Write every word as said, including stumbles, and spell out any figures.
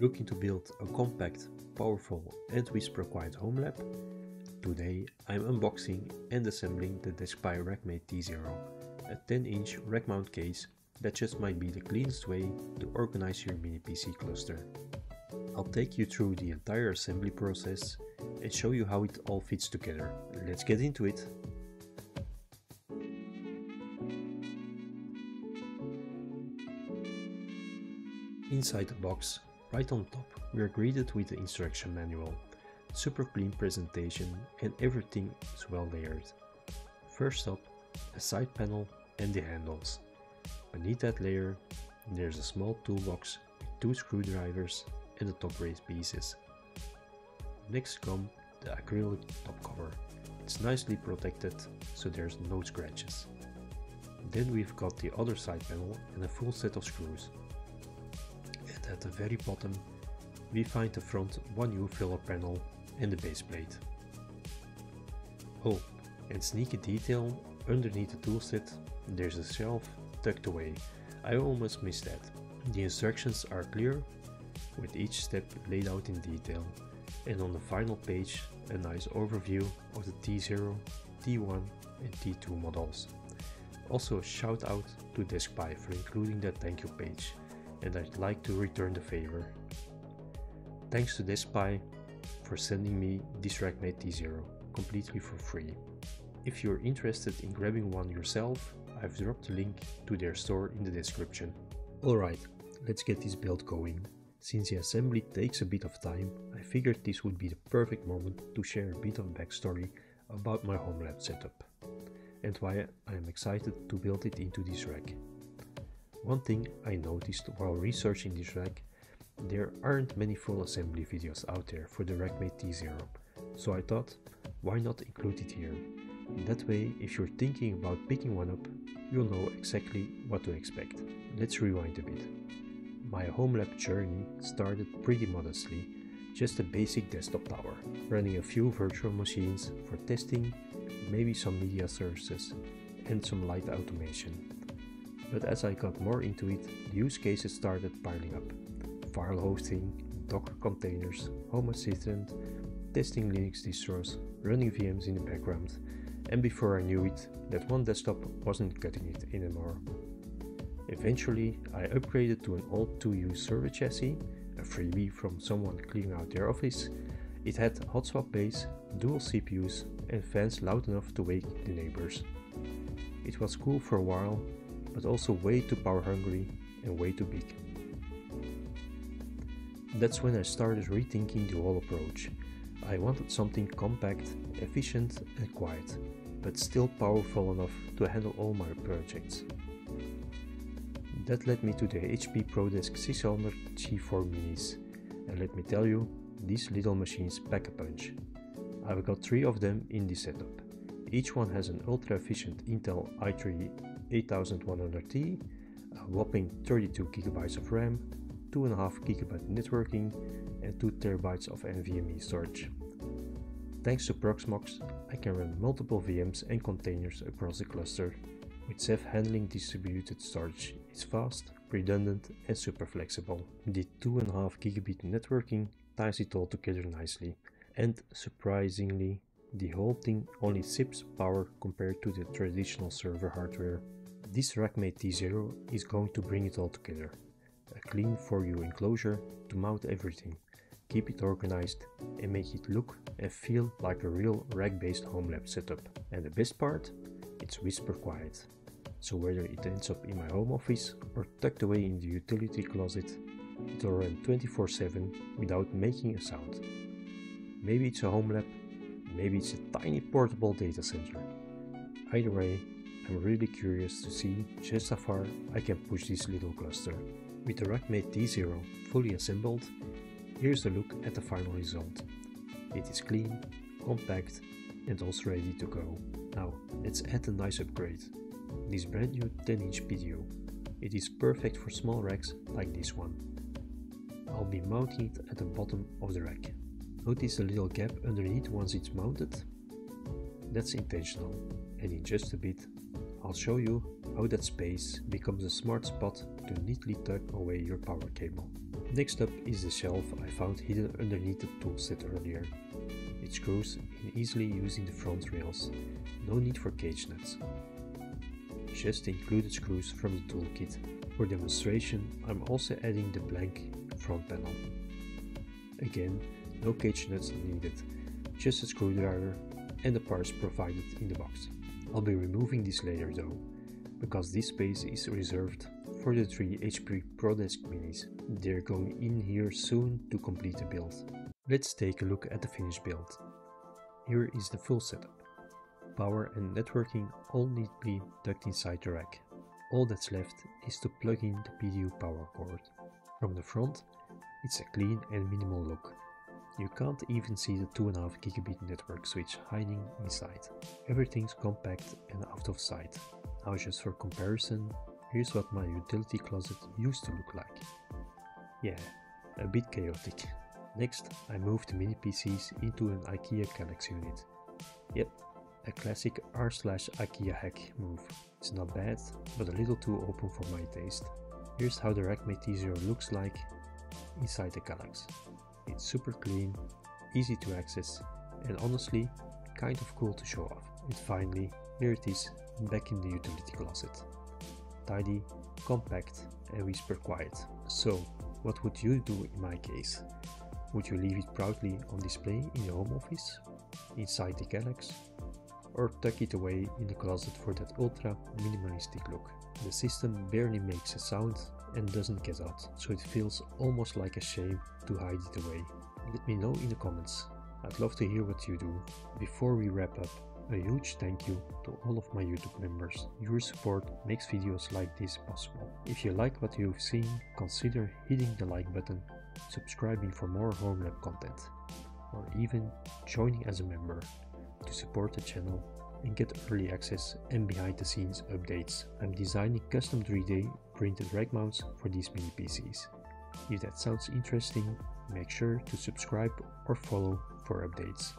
looking to build a compact, powerful and whisper-quiet home lab? Today I'm unboxing and assembling the DeskPi RackMate T zero, a ten inch rack mount case that just might be the cleanest way to organize your mini P C cluster. I'll take you through the entire assembly process and show you how it all fits together. Let's get into it! Inside the box, right on top, we are greeted with the instruction manual, super clean presentation, and everything is well layered. First up, a side panel and the handles. Beneath that layer, there's a small toolbox with two screwdrivers and the top raised pieces. Next come the acrylic top cover. It's nicely protected, so there's no scratches. Then we've got the other side panel and a full set of screws. And at the very bottom, we find the front one U filler panel and the base plate. Oh, and sneaky detail, underneath the toolset, there's a shelf tucked away. I almost missed that. The instructions are clear, with each step laid out in detail, and on the final page a nice overview of the T zero, T one and T two models. Also a shout out to DeskPi for including that thank you page, and I'd like to return the favor. Thanks to DeskPi for sending me this RackMate T zero completely for free. If you're interested in grabbing one yourself, I've dropped a link to their store in the description. Alright, let's get this build going. Since the assembly takes a bit of time, I figured this would be the perfect moment to share a bit of backstory about my home lab setup and why I am excited to build it into this rack. One thing I noticed while researching this rack, there aren't many full assembly videos out there for the RackMate T zero, so I thought, why not include it here? That way, if you're thinking about picking one up, you'll know exactly what to expect. Let's rewind a bit. My home lab journey started pretty modestly, just a basic desktop tower, running a few virtual machines for testing, maybe some media services and some light automation. But as I got more into it, the use cases started piling up. File hosting, Docker containers, Home Assistant, testing Linux distros, running V Ms in the background, and before I knew it, that one desktop wasn't cutting it anymore. Eventually, I upgraded to an old two U server chassis, a freebie from someone cleaning out their office. It had hot swap base, dual C P Us and fans loud enough to wake the neighbors. It was cool for a while, but also way too power hungry and way too big. That's when I started rethinking the whole approach. I wanted something compact, efficient and quiet, but still powerful enough to handle all my projects. That led me to the H P ProDesk six hundred G four Minis, and let me tell you, these little machines pack a punch. I've got three of them in this setup. Each one has an ultra-efficient Intel i three eighty-one hundred T, a whopping thirty-two gigabytes of RAM, two point five gigabyte networking and two terabytes of NVMe storage. Thanks to Proxmox, I can run multiple V Ms and containers across the cluster. With Ceph handling distributed storage, it's fast, redundant and super flexible. The two point five gigabit networking ties it all together nicely, and surprisingly, the whole thing only sips power compared to the traditional server hardware. This RackMate T zero is going to bring it all together. A clean four U enclosure to mount everything, keep it organized and make it look and feel like a real rack-based home lab setup. And the best part? It's whisper quiet. So whether it ends up in my home office or tucked away in the utility closet, it'll run twenty-four seven without making a sound. Maybe it's a home lab, maybe it's a tiny portable data center. Either way, I'm really curious to see just how far I can push this little cluster. With the RackMate T zero fully assembled, here's a look at the final result. It is clean, compact and also ready to go. Now let's add a nice upgrade. This brand new ten inch P D U. It is perfect for small racks like this one. I'll be mounting it at the bottom of the rack. Notice the little gap underneath once it's mounted? That's intentional, and in just a bit I'll show you how that space becomes a smart spot to neatly tuck away your power cable. Next up is the shelf I found hidden underneath the toolset earlier. It screws in easily using the front rails, no need for cage nuts. Just included screws from the toolkit. For demonstration, I'm also adding the blank front panel. Again, no cage nuts needed, just a screwdriver and the parts provided in the box. I'll be removing this later though, because this space is reserved for the three H P ProDesk Minis. They're going in here soon to complete the build. Let's take a look at the finished build. Here is the full setup. Power and networking all neatly tucked inside the rack. All that's left is to plug in the P D U power cord. From the front, it's a clean and minimal look. You can't even see the two point five gigabit network switch hiding inside. Everything's compact and out of sight. Now just for comparison, here's what my utility closet used to look like. Yeah, a bit chaotic. Next, I moved the mini P Cs into an IKEA Kallax unit. Yep, a classic r slash IKEA hack move. It's not bad, but a little too open for my taste. Here's how the RackMate T zero looks like inside the Kallax. It's super clean, easy to access, and honestly, kind of cool to show off. And finally, here it is, back in the utility closet. Tidy, compact, and whisper quiet. So, what would you do in my case? Would you leave it proudly on display in your home office, inside the Kallax, or tuck it away in the closet for that ultra minimalistic look? The system barely makes a sound and doesn't get out, so it feels almost like a shame to hide it away. Let me know in the comments, I'd love to hear what you do. Before we wrap up, a huge thank you to all of my YouTube members. Your support makes videos like this possible. If you like what you've seen, consider hitting the like button, subscribing for more home lab content, or even joining as a member to support the channel and get early access and behind the scenes updates. I'm designing custom three D printed rack mounts for these mini P Cs. If that sounds interesting, make sure to subscribe or follow for updates.